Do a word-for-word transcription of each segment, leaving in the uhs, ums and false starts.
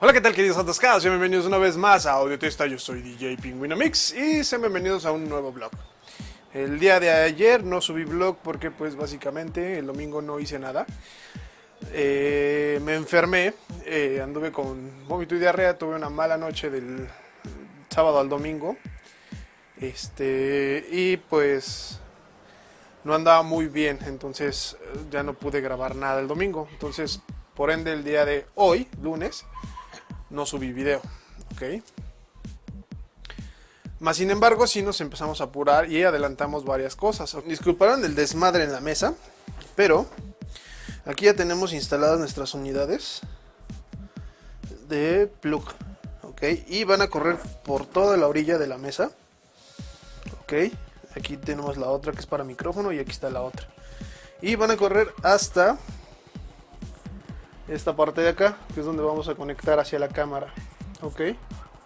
Hola, ¿qué tal, queridos atascados? Bienvenidos una vez más a Audio Testa. Yo soy D J Pingüino Mix y sean bienvenidos a un nuevo vlog. El día de ayer no subí vlog porque pues básicamente el domingo no hice nada. Eh, me enfermé, eh, anduve con vómito y diarrea, tuve una mala noche del sábado al domingo. Este, y pues no andaba muy bien, entonces ya no pude grabar nada el domingo. Entonces, por ende, el día de hoy, lunes, no subí video, ¿ok? Más sin embargo, sí nos empezamos a apurar y adelantamos varias cosas. Disculparán el desmadre en la mesa, pero aquí ya tenemos instaladas nuestras unidades de plug, ¿ok? Y van a correr por toda la orilla de la mesa, ¿ok? Aquí tenemos la otra que es para micrófono y aquí está la otra. Y van a correr hasta esta parte de acá, que es donde vamos a conectar hacia la cámara, ¿ok?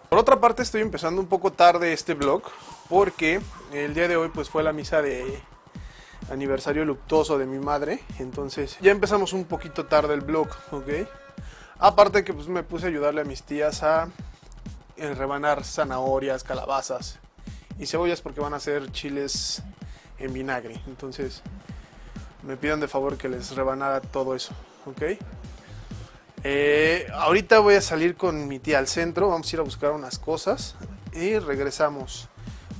Por otra parte, estoy empezando un poco tarde este vlog, porque el día de hoy pues fue la misa de aniversario luctuoso de mi madre. Entonces ya empezamos un poquito tarde el vlog, ¿ok? Aparte que pues me puse a ayudarle a mis tías a rebanar zanahorias, calabazas y cebollas, porque van a hacer chiles en vinagre. Entonces me pidan de favor que les rebanara todo eso, ¿ok? Eh, ahorita voy a salir con mi tía al centro, vamos a ir a buscar unas cosas y regresamos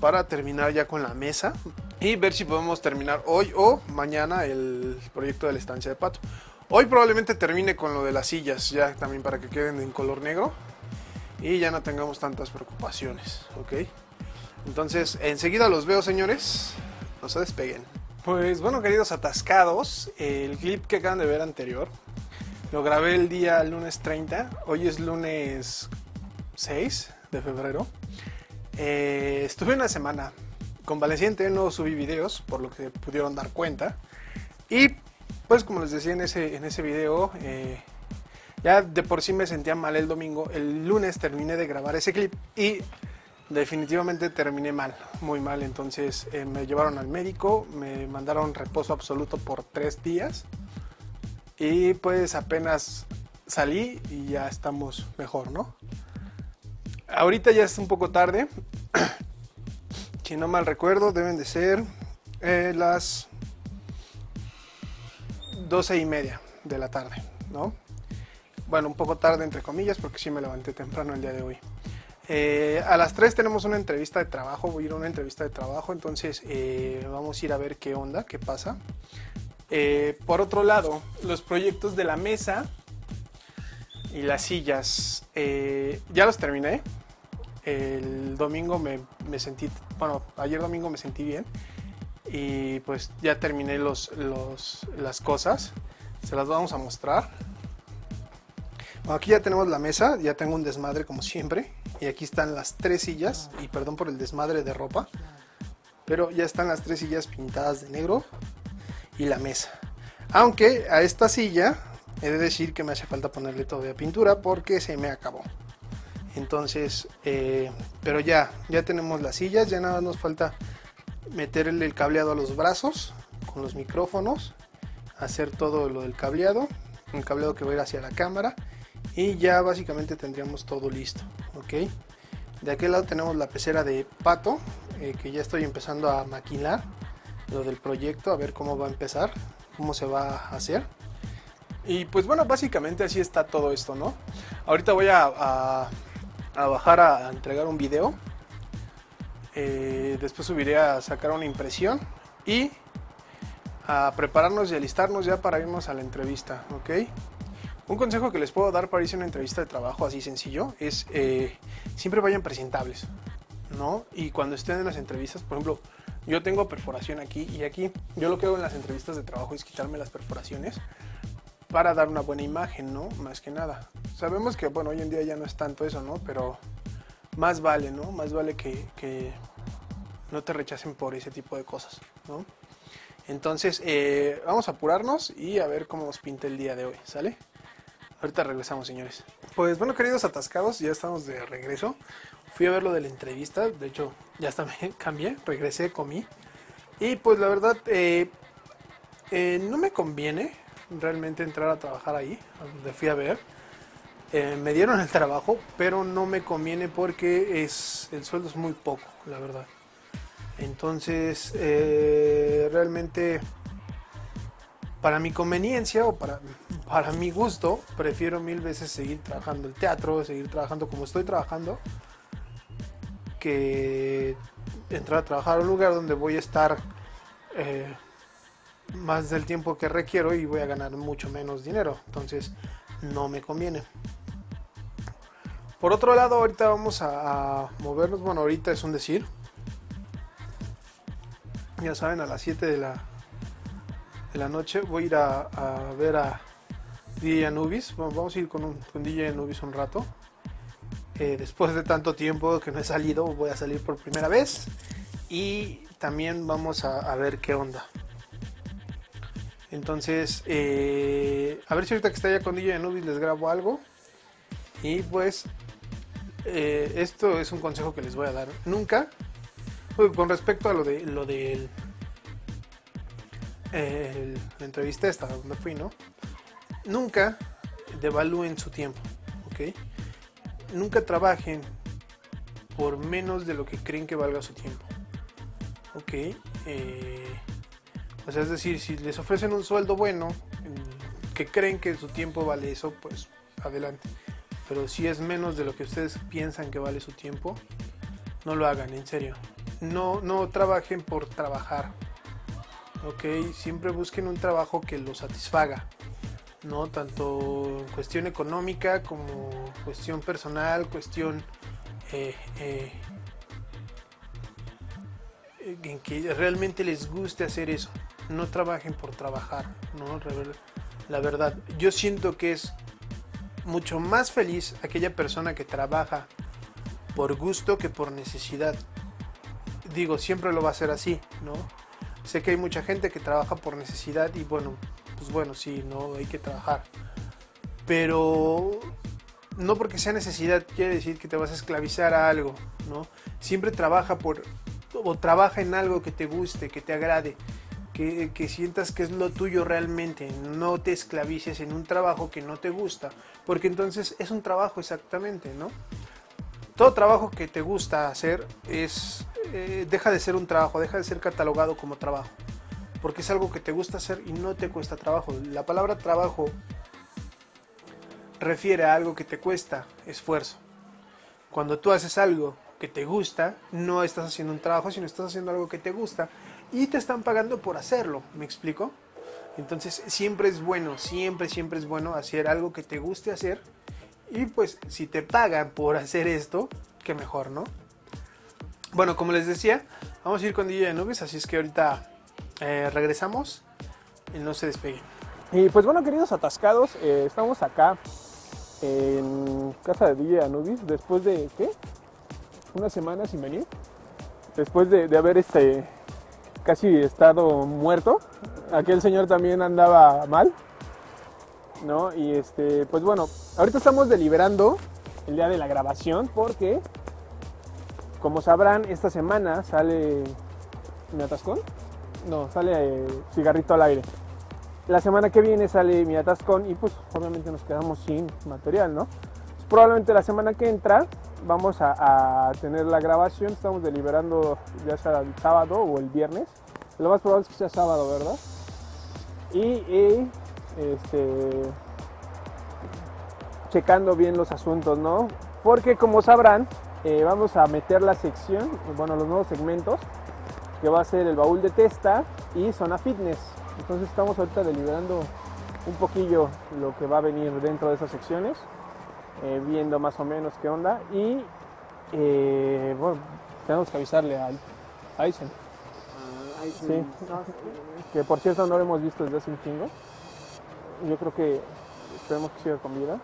para terminar ya con la mesa y ver si podemos terminar hoy o mañana el proyecto de la estancia de Pato. Hoy probablemente termine con lo de las sillas ya también, para que queden en color negro y ya no tengamos tantas preocupaciones, ¿ok? Entonces, enseguida los veo, señores, no se despeguen. Pues bueno, queridos atascados, el clip que acaban de ver anterior lo grabé el día lunes treinta, hoy es lunes seis de febrero. Eh, estuve una semana convaleciente, no subí videos, por lo que pudieron dar cuenta. Y pues como les decía en ese, en ese video, eh, ya de por sí me sentía mal el domingo. El lunes terminé de grabar ese clip y definitivamente terminé mal, muy mal. Entonces eh, me llevaron al médico, me mandaron reposo absoluto por tres días. Y pues apenas salí y ya estamos mejor, ¿no? Ahorita ya es un poco tarde. Si no mal recuerdo, deben de ser eh, las doce y media de la tarde, ¿no? Bueno, un poco tarde entre comillas, porque sí me levanté temprano el día de hoy. Eh, a las tres tenemos una entrevista de trabajo, voy a ir a una entrevista de trabajo, entonces eh, vamos a ir a ver qué onda, qué pasa. Eh, por otro lado, los proyectos de la mesa y las sillas, eh, ya los terminé. El domingo me, me sentí, bueno, ayer domingo me sentí bien y pues ya terminé los, los, las cosas, se las vamos a mostrar. Bueno, aquí ya tenemos la mesa, ya tengo un desmadre como siempre y aquí están las tres sillas, y perdón por el desmadre de ropa, pero ya están las tres sillas pintadas de negro. Y la mesa, aunque a esta silla he de decir que me hace falta ponerle todavía pintura porque se me acabó. Entonces eh, pero ya ya tenemos las sillas, ya nada nos falta meterle el cableado a los brazos con los micrófonos, hacer todo lo del cableado, el cableado que va a ir hacia la cámara, y ya básicamente tendríamos todo listo, ¿ok? De aquel lado tenemos la pecera de Pato, eh, que ya estoy empezando a maquilar lo del proyecto, a ver cómo va a empezar, cómo se va a hacer. Y pues bueno, básicamente así está todo esto, ¿no? Ahorita voy a, a, a bajar a entregar un video, eh, después subiré a sacar una impresión y a prepararnos y alistarnos ya para irnos a la entrevista, ¿ok? Un consejo que les puedo dar para irse a una entrevista de trabajo así sencillo es eh, siempre vayan presentables, ¿no? Y cuando estén en las entrevistas, por ejemplo, yo tengo perforación aquí y aquí. Yo lo que hago en las entrevistas de trabajo es quitarme las perforaciones para dar una buena imagen, ¿no? Más que nada. Sabemos que, bueno, hoy en día ya no es tanto eso, ¿no? Pero más vale, ¿no? Más vale que, que no te rechacen por ese tipo de cosas, ¿no? Entonces, eh, vamos a apurarnos y a ver cómo nos pinta el día de hoy, ¿sale? Ahorita regresamos, señores. Pues bueno, queridos atascados, ya estamos de regreso. Fui a ver lo de la entrevista, de hecho ya hasta me cambié, regresé, comí. Y pues la verdad, eh, eh, no me conviene realmente entrar a trabajar ahí, donde fui a ver. Eh, me dieron el trabajo, pero no me conviene porque es, el sueldo es muy poco, la verdad. Entonces, eh, realmente, para mi conveniencia o para, para mi gusto, prefiero mil veces seguir trabajando el teatro, seguir trabajando como estoy trabajando, que entrar a trabajar a un lugar donde voy a estar eh, más del tiempo que requiero y voy a ganar mucho menos dinero. Entonces, no me conviene. Por otro lado, ahorita vamos a, a movernos. Bueno, ahorita es un decir. Ya saben, a las siete de la, de la noche voy a ir a, a ver a D J Anubis. Bueno, vamos a ir con, un, con D J Anubis un rato. Eh, después de tanto tiempo que no he salido, voy a salir por primera vez. Y también vamos a, a ver qué onda. Entonces, eh, a ver si ahorita que está ya con D J Anubis les grabo algo. Y pues, eh, esto es un consejo que les voy a dar. Nunca, con respecto a lo de lo del el, la entrevista esta donde fui, ¿no? Nunca devalúen su tiempo, ¿ok? Nunca trabajen por menos de lo que creen que valga su tiempo, ¿ok? Eh, o sea, es decir, si les ofrecen un sueldo bueno, que creen que su tiempo vale eso, pues adelante. Pero si es menos de lo que ustedes piensan que vale su tiempo, no lo hagan, en serio. No, no trabajen por trabajar, ¿ok? Siempre busquen un trabajo que los satisfaga, ¿no? Tanto en cuestión económica como cuestión personal, cuestión eh, eh, en que realmente les guste hacer eso. No trabajen por trabajar, ¿no? La verdad, yo siento que es mucho más feliz aquella persona que trabaja por gusto que por necesidad. Digo, siempre lo va a ser así, ¿no? Sé que hay mucha gente que trabaja por necesidad y bueno, pues bueno, sí, no hay que trabajar. Pero no porque sea necesidad quiere decir que te vas a esclavizar a algo, ¿no? Siempre trabaja por, o trabaja en algo que te guste, que te agrade, que, que sientas que es lo tuyo realmente. No te esclavices en un trabajo que no te gusta, porque entonces es un trabajo exactamente, ¿no? Todo trabajo que te gusta hacer es, eh, deja de ser un trabajo, deja de ser catalogado como trabajo, porque es algo que te gusta hacer y no te cuesta trabajo. La palabra trabajo refiere a algo que te cuesta esfuerzo. Cuando tú haces algo que te gusta, no estás haciendo un trabajo, sino estás haciendo algo que te gusta y te están pagando por hacerlo, ¿me explico? Entonces siempre es bueno, siempre, siempre es bueno hacer algo que te guste hacer. Y pues si te pagan por hacer esto, qué mejor, ¿no? Bueno, como les decía, vamos a ir con D J Anubis, así es que ahorita eh, regresamos y no se despeguen. Y pues bueno, queridos atascados, eh, estamos acá en casa de D J Anubis después de, ¿qué? Una semana sin venir. Después de, de haber este, casi estado muerto. Aquel señor también andaba mal, ¿no? Y este, pues bueno, ahorita estamos deliberando el día de la grabación porque, como sabrán, esta semana sale... ¿Mi atascón? No, sale eh, Cigarrito al Aire. La semana que viene sale Mi Atascón y pues obviamente nos quedamos sin material, ¿no? Pues, probablemente la semana que entra vamos a, a tener la grabación. Estamos deliberando ya sea el sábado o el viernes. Lo más probable es que sea sábado, ¿verdad? Y... y Este, checando bien los asuntos, ¿no? Porque como sabrán, eh, vamos a meter la sección, bueno, los nuevos segmentos, que va a ser el baúl de Testa y Zona Fitness. Entonces estamos ahorita deliberando un poquillo lo que va a venir dentro de esas secciones, eh, viendo más o menos qué onda. Y eh, bueno, tenemos que avisarle a Aizen, uh, sí, que por cierto no lo hemos visto desde hace un chingo. Yo creo que esperemos que siga con vida.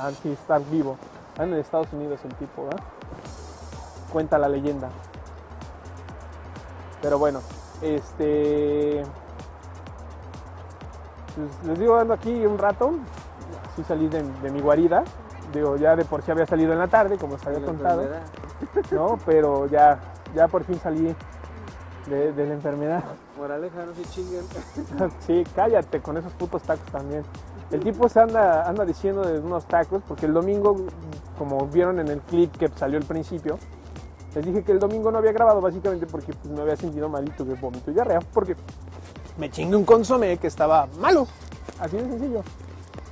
Ah, sí, está vivo. Ah, en Estados Unidos el tipo, ¿verdad? Cuenta la leyenda. Pero bueno, este... Pues les digo, ando aquí un rato. Así salí de, de mi guarida. Digo, ya de por sí había salido en la tarde, como os había contado, ¿no? Pero ya, ya por fin salí de, de la enfermedad. Moraleja, no se chinguen. Sí, cállate con esos putos tacos también. El tipo se anda, anda diciendo de unos tacos, porque el domingo, como vieron en el clip que salió al principio, les dije que el domingo no había grabado, básicamente porque pues, me había sentido malito de vómito y diarrea, porque me chingué un consomé que estaba malo, así de sencillo.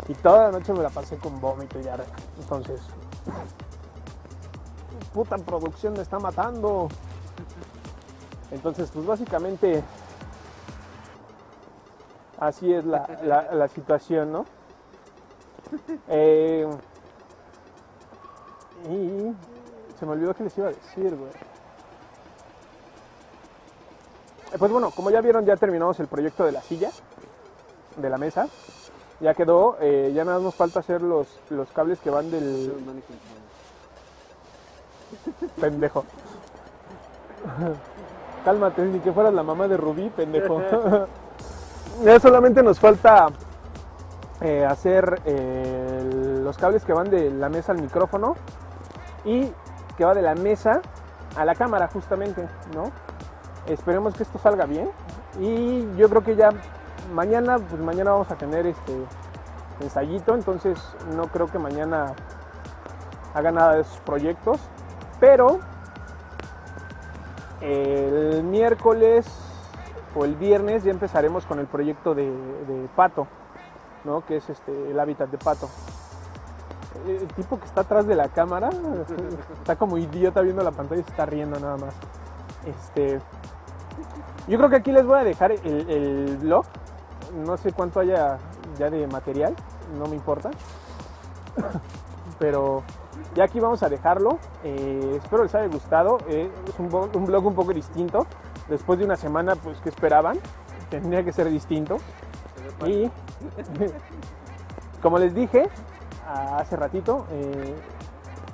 Y toda la noche me la pasé con vómito y diarrea. Entonces, puta producción me está matando. Entonces, pues básicamente así es la, la, la situación, ¿no? Eh, y se me olvidó que les iba a decir, güey. Eh, pues bueno, como ya vieron, ya terminamos el proyecto de la silla, de la mesa. Ya quedó, eh, ya nada más nos falta hacer los, los cables que van del... Pendejo. Cálmate, ni que fueras la mamá de Rubí, pendejo. Ya solamente nos falta eh, hacer eh, los cables que van de la mesa al micrófono y que va de la mesa a la cámara, justamente, ¿no? Esperemos que esto salga bien y yo creo que ya mañana, pues mañana vamos a tener este ensayito, entonces no creo que mañana haga nada de esos proyectos, pero... El miércoles o el viernes ya empezaremos con el proyecto de, de Pato, ¿no? Que es este, el hábitat de Pato. El tipo que está atrás de la cámara está como idiota viendo la pantalla y se está riendo nada más. Este, yo creo que aquí les voy a dejar el, el blog. No sé cuánto haya ya de material, no me importa. Pero... ya aquí vamos a dejarlo, eh, espero les haya gustado, eh, es un, un vlog un poco distinto, después de una semana pues que esperaban, tendría que ser distinto. Y como les dije hace ratito, eh,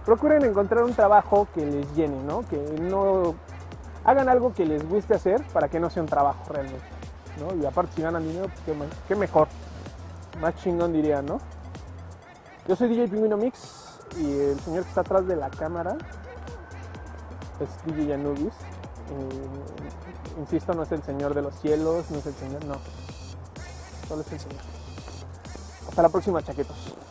procuren encontrar un trabajo que les llene, ¿no? Que no hagan algo que les guste hacer para que no sea un trabajo realmente, ¿no? Y aparte si ganan dinero, pues, qué, qué mejor, más chingón dirían, ¿no? Yo soy D J Pingüino Mix. Y el señor que está atrás de la cámara es D J Anubis. Eh, insisto, no es el señor de los cielos, no es el señor, no. Solo es el señor. Hasta la próxima, chaquetos.